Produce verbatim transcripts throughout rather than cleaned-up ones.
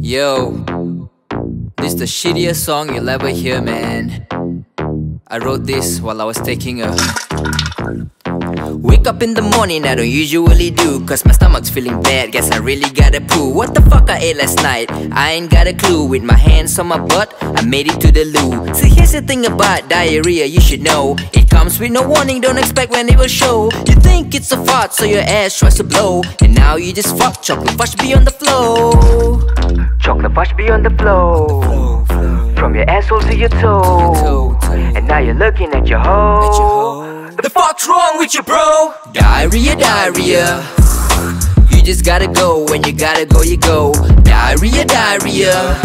Yo, this the shittiest song you'll ever hear, man. I wrote this while I was taking a wake up in the morning, I don't usually do, cause my stomach's feeling bad, guess I really gotta poo. What the fuck I ate last night? I ain't got a clue. With my hands on my butt, I made it to the loo. See, here's the thing about diarrhea, you should know. It comes with no warning, don't expect when it will show. You think it's a fart, so your ass tries to blow, and now you just fuck chocolate fudge be on the flow. Chocolate fudge be on the flow, from your asshole to your toe, and now you're looking at your hoe. The fuck's wrong with you, bro? Diarrhea, diarrhea. You just gotta go. When you gotta go, you go. Diarrhea, diarrhea.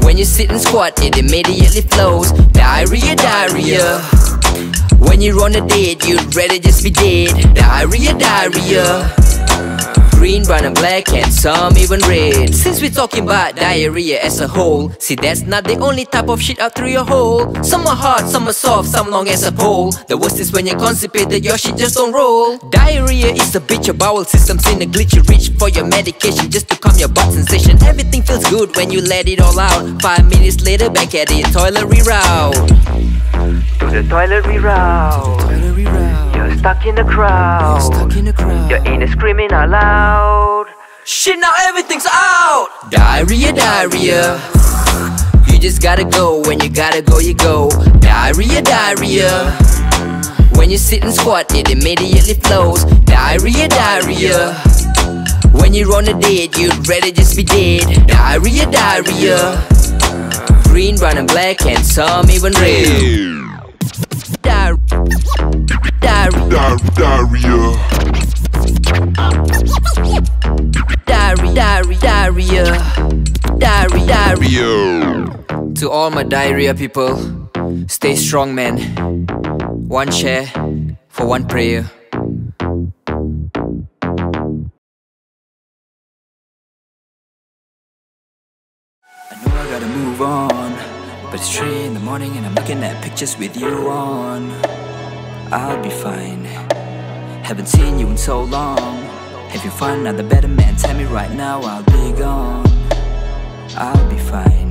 When you sit and squat, it immediately flows. Diarrhea, diarrhea. When you're on a date, you'd rather just be dead. Diarrhea, diarrhea. Green, brown and black, and some even red. Since we're talking about diarrhea as a whole, see, that's not the only type of shit out through your hole. Some are hard, some are soft, some long as a pole. The worst is when you're constipated, your shit just don't roll. Diarrhea is a bitch, your bowel system's in a glitch. You reach for your medication just to calm your butt sensation. Everything feels good when you let it all out. Five minutes later, back at the toilet reroute. To the toilet reroute. You're stuck in the crowd. You're stuck in the crowd. Your anus screaming out loud. Shit, now everything's out. Diarrhea, diarrhea. You just gotta go. When you gotta go, you go. Diarrhea, diarrhea. When you sit and squat, it immediately flows. Diarrhea, diarrhea. When you're on a date, you'd rather just be dead. Diarrhea, diarrhea. Green, brown and black, and some even red. Diarrhea, diarrhea, diarrhea, diarrhea. To all my diarrhea people, stay strong, man. One share for one prayer. I know I gotta move on, but it's three in the morning and I'm looking at pictures with you on. I'll be fine. Haven't seen you in so long. Have you found another better man? Tell me right now, I'll be gone. I'll be fine.